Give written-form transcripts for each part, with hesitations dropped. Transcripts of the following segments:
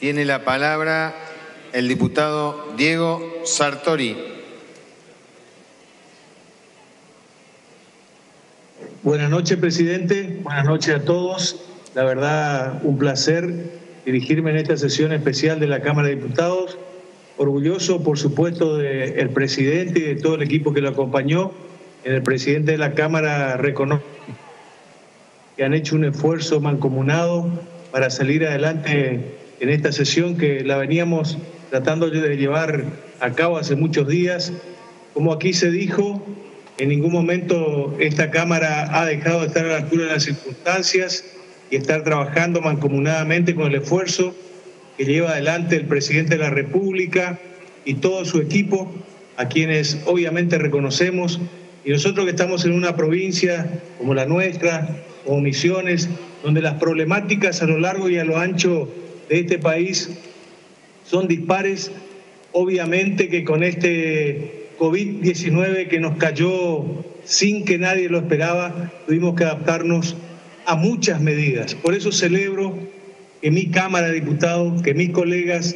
Tiene la palabra el diputado Diego Sartori. Buenas noches, presidente. Buenas noches a todos. La verdad, un placer dirigirme en esta sesión especial de la Cámara de Diputados. Orgulloso, por supuesto, del presidente y de todo el equipo que lo acompañó. El presidente de la Cámara reconoce que han hecho un esfuerzo mancomunado para salir adelante en esta sesión que la veníamos tratando de llevar a cabo hace muchos días. Como aquí se dijo, en ningún momento esta Cámara ha dejado de estar a la altura de las circunstancias y estar trabajando mancomunadamente con el esfuerzo que lleva adelante el presidente de la República y todo su equipo, a quienes obviamente reconocemos. Y nosotros que estamos en una provincia como la nuestra, como Misiones, donde las problemáticas a lo largo y a lo ancho de este país son dispares, obviamente que con este COVID-19 que nos cayó sin que nadie lo esperaba, tuvimos que adaptarnos a muchas medidas. Por eso celebro que mi Cámara de Diputados, que mis colegas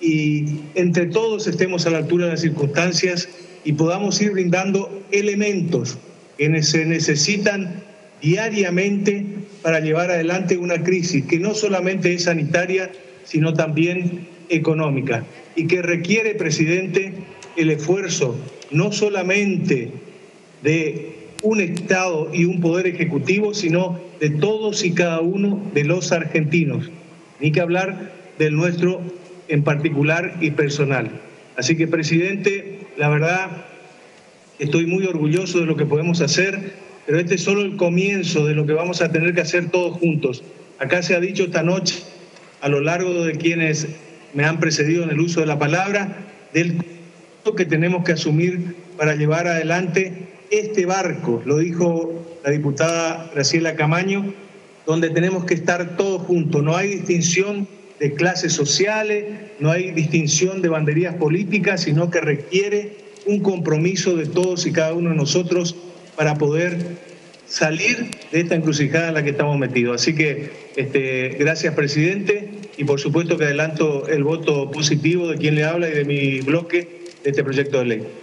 y entre todos estemos a la altura de las circunstancias y podamos ir brindando elementos que se necesitan diariamente para llevar adelante una crisis que no solamente es sanitaria, sino también económica y que requiere, presidente, el esfuerzo no solamente de un Estado y un Poder Ejecutivo, sino de todos y cada uno de los argentinos. Ni que hablar del nuestro en particular y personal. Así que, presidente, la verdad, estoy muy orgulloso de lo que podemos hacer, pero este es solo el comienzo de lo que vamos a tener que hacer todos juntos. Acá se ha dicho esta noche, a lo largo de quienes me han precedido en el uso de la palabra, del que tenemos que asumir para llevar adelante este barco, lo dijo la diputada Graciela Camaño, donde tenemos que estar todos juntos. No hay distinción de clases sociales, no hay distinción de banderías políticas, sino que requiere un compromiso de todos y cada uno de nosotros para poder salir de esta encrucijada en la que estamos metidos. Así que gracias, presidente, y por supuesto que adelanto el voto positivo de quien le habla y de mi bloque de este proyecto de ley.